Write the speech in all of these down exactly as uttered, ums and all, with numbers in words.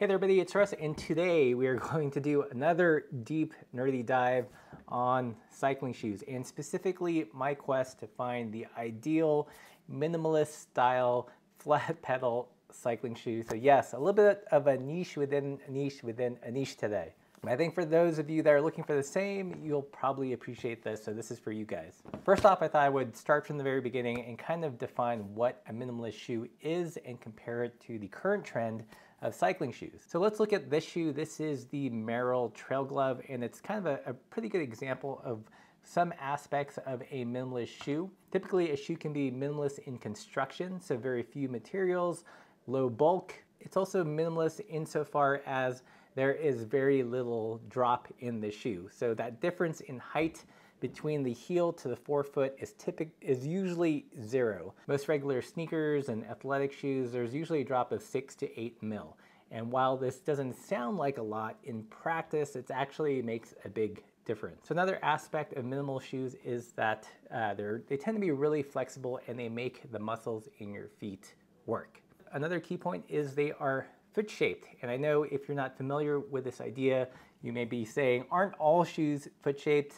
Hey there everybody, it's Russ, and today we are going to do another deep nerdy dive on cycling shoes, and specifically my quest to find the ideal minimalist style flat pedal cycling shoe. So yes, a little bit of a niche within a niche within a niche today. I think for those of you that are looking for the same, you'll probably appreciate this, so this is for you guys. First off, I thought I would start from the very beginning and kind of define what a minimalist shoe is and compare it to the current trend of cycling shoes. So let's look at this shoe. This is the Merrell Trail Glove, and it's kind of a, a pretty good example of some aspects of a minimalist shoe. Typically, a shoe can be minimalist in construction, so very few materials, low bulk. It's also minimalist insofar as there is very little drop in the shoe. So that difference in height between the heel to the forefoot is typic is usually zero. Most regular sneakers and athletic shoes, there's usually a drop of six to eight mil. And while this doesn't sound like a lot, in practice, it actually makes a big difference. So another aspect of minimal shoes is that uh, they're, they tend to be really flexible, and they make the muscles in your feet work. Another key point is they are foot shaped. And I know if you're not familiar with this idea, you may be saying, aren't all shoes foot shaped?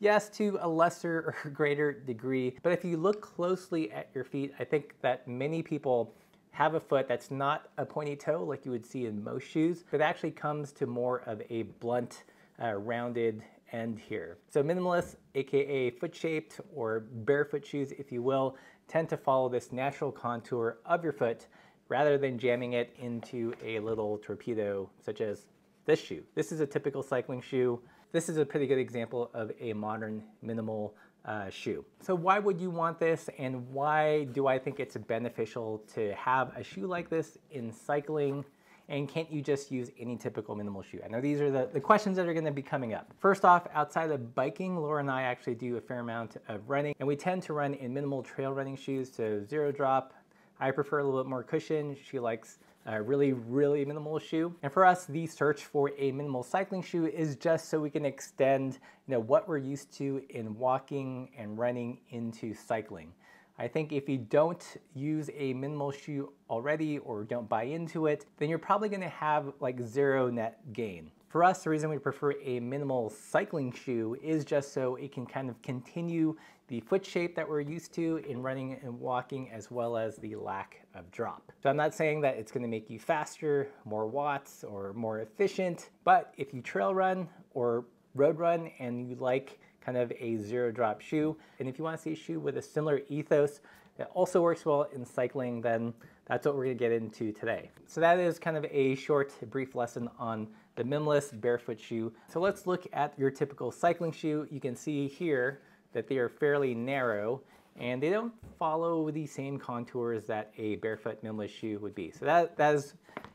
Yes, to a lesser or greater degree, but if you look closely at your feet, I think that many people have a foot that's not a pointy toe like you would see in most shoes, but actually comes to more of a blunt, uh, rounded end here. So minimalist, aka foot-shaped or barefoot shoes, if you will, tend to follow this natural contour of your foot rather than jamming it into a little torpedo such as this shoe. This is a typical cycling shoe. This is a pretty good example of a modern minimal uh, shoe. So why would you want this, and why do I think it's beneficial to have a shoe like this in cycling? And can't you just use any typical minimal shoe? I know these are the, the questions that are gonna be coming up. First off, outside of biking, Laura and I actually do a fair amount of running, and we tend to run in minimal trail running shoes, so zero drop. I prefer a little bit more cushion. She likes a really, really minimal shoe. And for us, the search for a minimal cycling shoe is just so we can extend, you know, what we're used to in walking and running into cycling. I think if you don't use a minimal shoe already or don't buy into it, then you're probably gonna have like zero net gain. For us, the reason we prefer a minimal cycling shoe is just so it can kind of continue the foot shape that we're used to in running and walking, as well as the lack of drop. So I'm not saying that it's gonna make you faster, more watts, or more efficient, but if you trail run or road run and you like kind of a zero drop shoe, and if you wanna see a shoe with a similar ethos that also works well in cycling, then that's what we're gonna get into today. So that is kind of a short, brief lesson on the minimalist barefoot shoe. So let's look at your typical cycling shoe. You can see here that they are fairly narrow, and they don't follow the same contours that a barefoot minimalist shoe would be. So that, that is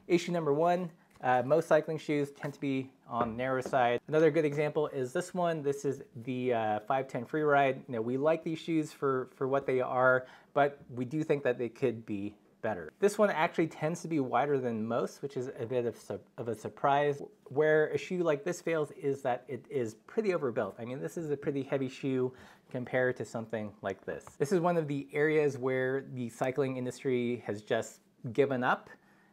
issue number one. Uh, most cycling shoes tend to be on the narrow side. Another good example is this one. This is the uh, five ten Freeride. You know, we like these shoes for, for what they are, but we do think that they could be better. This one actually tends to be wider than most, which is a bit of, of a surprise. Where a shoe like this fails is that it is pretty overbuilt. I mean, this is a pretty heavy shoe compared to something like this. This is one of the areas where the cycling industry has just given up.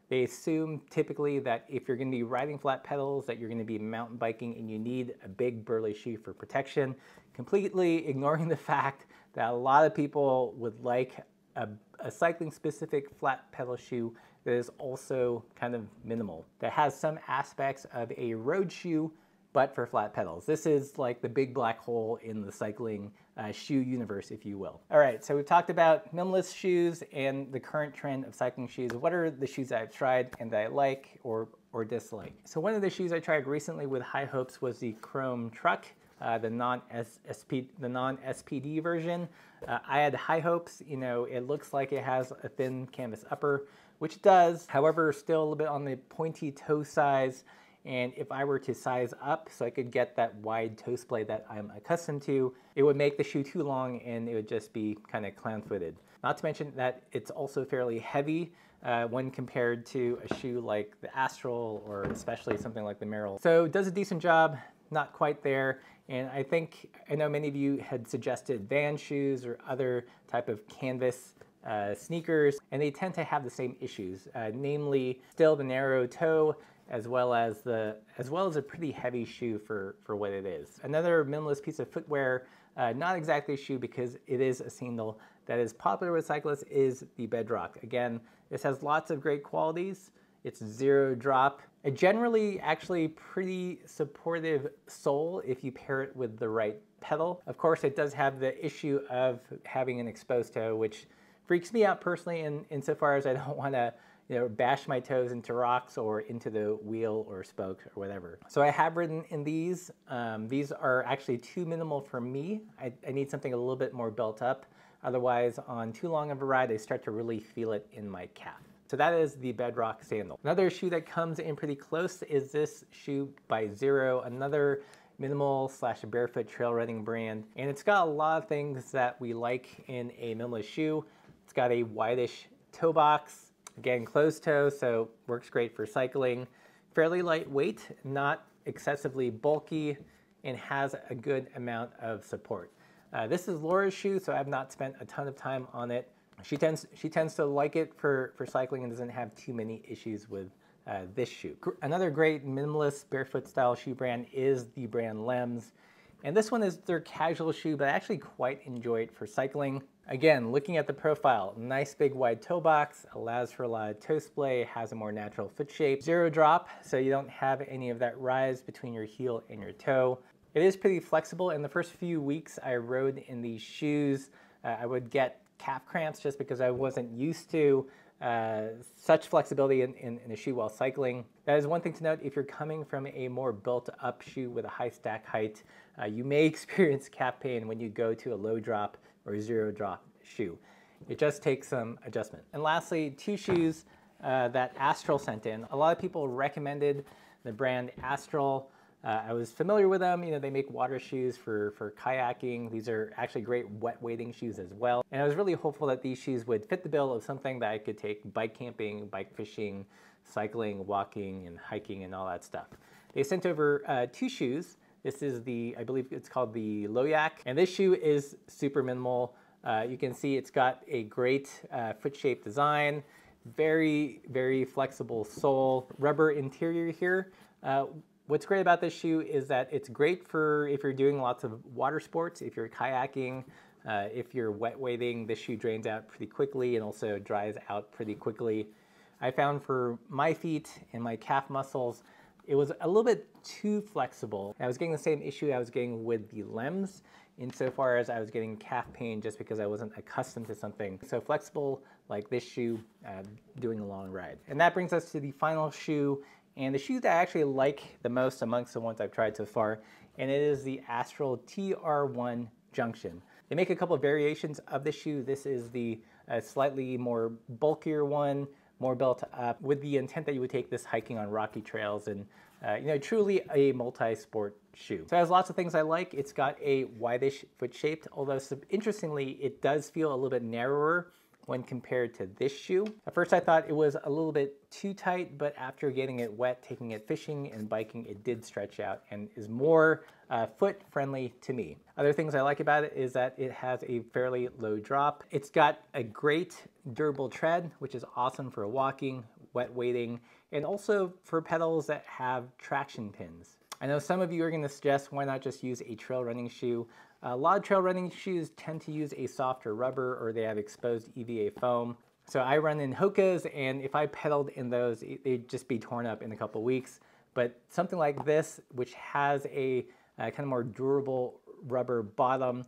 They assume typically that if you're gonna be riding flat pedals, that you're gonna be mountain biking and you need a big burly shoe for protection, completely ignoring the fact that a lot of people would like a, a cycling specific flat pedal shoe that is also kind of minimal, that has some aspects of a road shoe, but for flat pedals. This is like the big black hole in the cycling uh, shoe universe, if you will. All right, so we've talked about minimalist shoes and the current trend of cycling shoes. What are the shoes that I've tried and that I like or, or dislike? So one of the shoes I tried recently with high hopes was the Chrome Truck, uh, the non S P D version. Uh, I had high hopes. You know, it looks like it has a thin canvas upper, which it does. However, still a little bit on the pointy toe size. And if I were to size up so I could get that wide toe splay that I'm accustomed to, it would make the shoe too long and it would just be kind of clown-footed. Not to mention that it's also fairly heavy uh, when compared to a shoe like the Astral or especially something like the Merrell. So it does a decent job, not quite there. And I think, I know many of you had suggested Van shoes or other type of canvas uh, sneakers, and they tend to have the same issues, uh, namely still the narrow toe, as well as the as well as a pretty heavy shoe for for what it is. Another minimalist piece of footwear, uh, not exactly a shoe because it is a sandal that is popular with cyclists, is the Bedrock. Again, this has lots of great qualities. It's zero drop, a generally actually pretty supportive sole if you pair it with the right pedal. Of course, it does have the issue of having an exposed toe, which freaks me out personally in, insofar as I don't want to you know, bash my toes into rocks or into the wheel or spoke or whatever. So I have ridden in these. Um, these are actually too minimal for me. I, I need something a little bit more built up. Otherwise, on too long of a ride, I start to really feel it in my calf. So that is the Bedrock sandal. Another shoe that comes in pretty close is this shoe by Zero, another minimal slash barefoot trail running brand. And it's got a lot of things that we like in a minimalist shoe. It's got a wide-ish toe box, again, closed toe, so works great for cycling. Fairly lightweight, not excessively bulky, and has a good amount of support. Uh, this is Laura's shoe, so I've not spent a ton of time on it. She tends, she tends to like it for, for cycling and doesn't have too many issues with uh, this shoe. Another great minimalist barefoot style shoe brand is the brand Lems. And this one is their casual shoe, but I actually quite enjoy it for cycling. Again, looking at the profile, nice big wide toe box, allows for a lot of toe splay, has a more natural foot shape. Zero drop, so you don't have any of that rise between your heel and your toe. It is pretty flexible. In the first few weeks I rode in these shoes, uh, I would get calf cramps just because I wasn't used to uh, such flexibility in, in, in a shoe while cycling. That is one thing to note. If you're coming from a more built up shoe with a high stack height, uh, you may experience calf pain when you go to a low drop or zero drop shoe. It just takes some adjustment. And lastly, two shoes uh, that Astral sent in. A lot of people recommended the brand Astral. Uh, I was familiar with them. You know, they make water shoes for, for kayaking. These are actually great wet wading shoes as well. And I was really hopeful that these shoes would fit the bill of something that I could take bike camping, bike fishing, cycling, walking, and hiking, and all that stuff. They sent over uh, two shoes. This is the, I believe it's called the Loyak. And this shoe is super minimal. Uh, you can see it's got a great uh, foot shape design, very, very flexible sole, rubber interior here. Uh, What's great about this shoe is that it's great for if you're doing lots of water sports, if you're kayaking, uh, if you're wet wading. This shoe drains out pretty quickly and also dries out pretty quickly. I found for my feet and my calf muscles, it was a little bit too flexible. I was getting the same issue I was getting with the Lems, insofar as I was getting calf pain just because I wasn't accustomed to something so flexible like this shoe uh, doing a long ride. And that brings us to the final shoe, and the shoe that I actually like the most amongst the ones I've tried so far, and it is the Astral T R one Junction. They make a couple of variations of the shoe. This is the uh, slightly more bulkier one, more built up, with the intent that you would take this hiking on rocky trails and, uh, you know, truly a multi-sport shoe. So it has lots of things I like. It's got a wide-ish foot shape, although interestingly, it does feel a little bit narrower when compared to this shoe. At first I thought it was a little bit too tight, but after getting it wet, taking it fishing and biking, it did stretch out and is more uh, foot friendly to me. Other things I like about it is that it has a fairly low drop. It's got a great durable tread, which is awesome for walking, wet wading, and also for pedals that have traction pins. I know some of you are gonna suggest why not just use a trail running shoe. A lot of trail running shoes tend to use a softer rubber or they have exposed E V A foam. So I run in Hokas, and if I pedaled in those, they'd just be torn up in a couple weeks. But something like this, which has a uh, kind of more durable rubber bottom,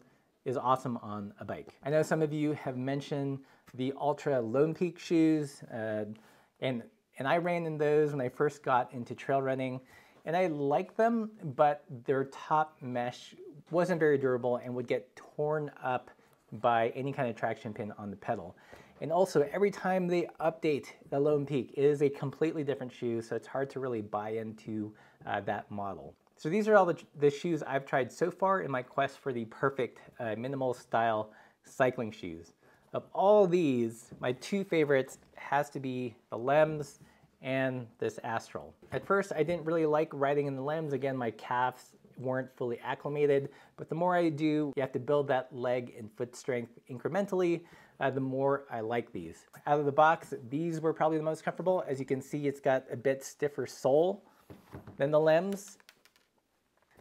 is awesome on a bike. I know some of you have mentioned the Ultra Lone Peak shoes, uh, and, and I ran in those when I first got into trail running. And I like them, but their top mesh wasn't very durable and would get torn up by any kind of traction pin on the pedal. And also, every time they update the Lone Peak, it is a completely different shoe, so it's hard to really buy into uh, that model. So these are all the, the shoes I've tried so far in my quest for the perfect uh, minimal style cycling shoes. Of all these, my two favorites has to be the Lems and this Astral. At first, I didn't really like riding in the Lems. Again, my calves weren't fully acclimated, but the more I do, you have to build that leg and foot strength incrementally. uh, the more I like these. Out of the box, these were probably the most comfortable. As you can see, it's got a bit stiffer sole than the Lems.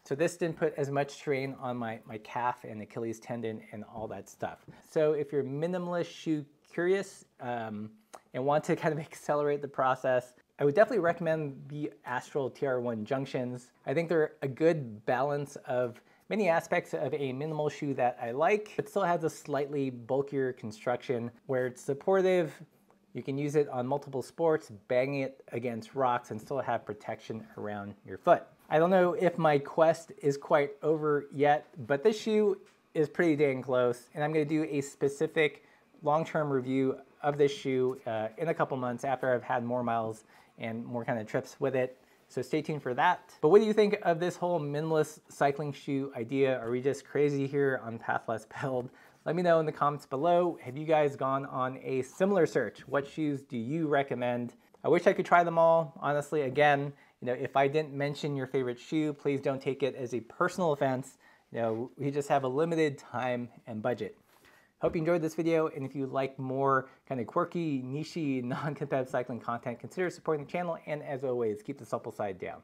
So this didn't put as much strain on my, my calf and Achilles tendon and all that stuff. So if you're minimalist shoe curious um, and want to kind of accelerate the process, I would definitely recommend the Astral T R one Junctions. I think they're a good balance of many aspects of a minimal shoe that I like, but still has a slightly bulkier construction where it's supportive. You can use it on multiple sports, bang it against rocks, and still have protection around your foot. I don't know if my quest is quite over yet, but this shoe is pretty dang close, and I'm gonna do a specific long-term review of this shoe uh, in a couple months after I've had more miles and more kind of trips with it. So stay tuned for that. But what do you think of this whole minimalist cycling shoe idea? Are we just crazy here on Pathless Pedaled? Let me know in the comments below. Have you guys gone on a similar search? What shoes do you recommend? I wish I could try them all, honestly. Again, you know, if I didn't mention your favorite shoe, please don't take it as a personal offense. You know, we just have a limited time and budget. Hope you enjoyed this video, and if you like more kind of quirky, niche-y, non-competitive cycling content, consider supporting the channel, and as always, keep the supple side down.